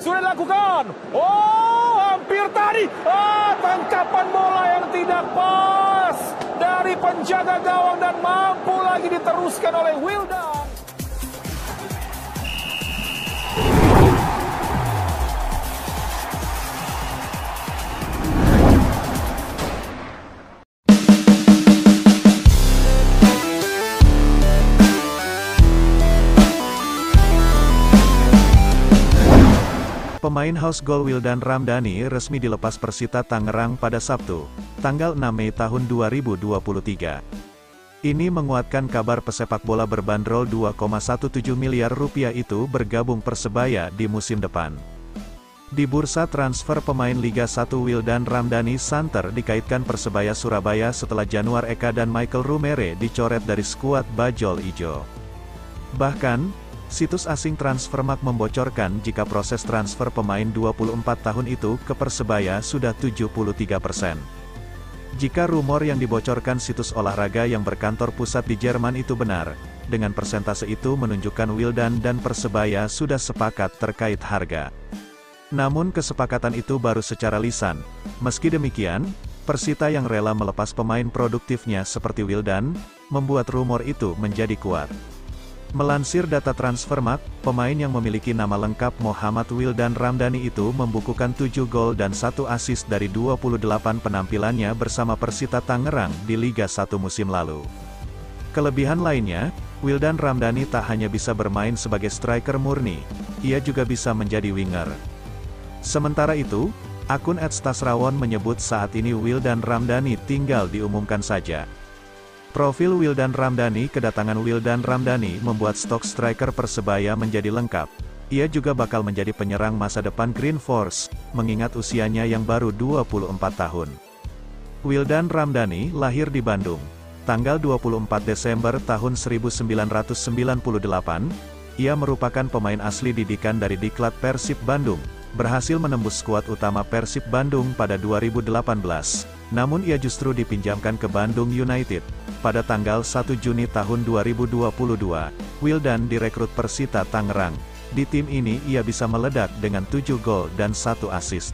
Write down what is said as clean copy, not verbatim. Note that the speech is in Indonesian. sudah dilakukan. Oh, hampir tadi. Tangkapan bola yang tidak pas dari penjaga gawang dan mampu lagi diteruskan oleh Wildan. Pemain house goal Wildan Ramdhani resmi dilepas Persita Tangerang pada Sabtu, tanggal 6 Mei tahun 2023. Ini menguatkan kabar pesepak bola berbanderol 2,17 miliar rupiah itu bergabung Persebaya di musim depan. Di bursa transfer pemain Liga 1 Wildan Ramdhani santer dikaitkan Persebaya Surabaya setelah Januar Eka dan Michael Rumere dicoret dari skuad Bajol Ijo. Bahkan, situs asing Transfermarkt membocorkan jika proses transfer pemain 24 tahun itu ke Persebaya sudah 73%. Jika rumor yang dibocorkan situs olahraga yang berkantor pusat di Jerman itu benar, dengan persentase itu menunjukkan Wildan dan Persebaya sudah sepakat terkait harga. Namun kesepakatan itu baru secara lisan. Meski demikian, Persita yang rela melepas pemain produktifnya seperti Wildan, membuat rumor itu menjadi kuat. Melansir data Transfermarkt, pemain yang memiliki nama lengkap Muhammad Wildan Ramdhani itu membukukan 7 gol dan 1 assist dari 28 penampilannya bersama Persita Tangerang di Liga 1 musim lalu. Kelebihan lainnya, Wildan Ramdhani tak hanya bisa bermain sebagai striker murni, ia juga bisa menjadi winger. Sementara itu, akun @stasrawan menyebut saat ini Wildan Ramdhani tinggal diumumkan saja. Profil Wildan Ramdhani. Kedatangan Wildan Ramdhani membuat stok striker Persebaya menjadi lengkap. Ia juga bakal menjadi penyerang masa depan Green Force, mengingat usianya yang baru 24 tahun. Wildan Ramdhani lahir di Bandung, tanggal 24 Desember tahun 1998, ia merupakan pemain asli didikan dari Diklat Persib Bandung, berhasil menembus skuad utama Persib Bandung pada 2018, namun ia justru dipinjamkan ke Bandung United. Pada tanggal 1 Juni tahun 2022, Wildan direkrut Persita Tangerang. Di tim ini ia bisa meledak dengan 7 gol dan 1 assist.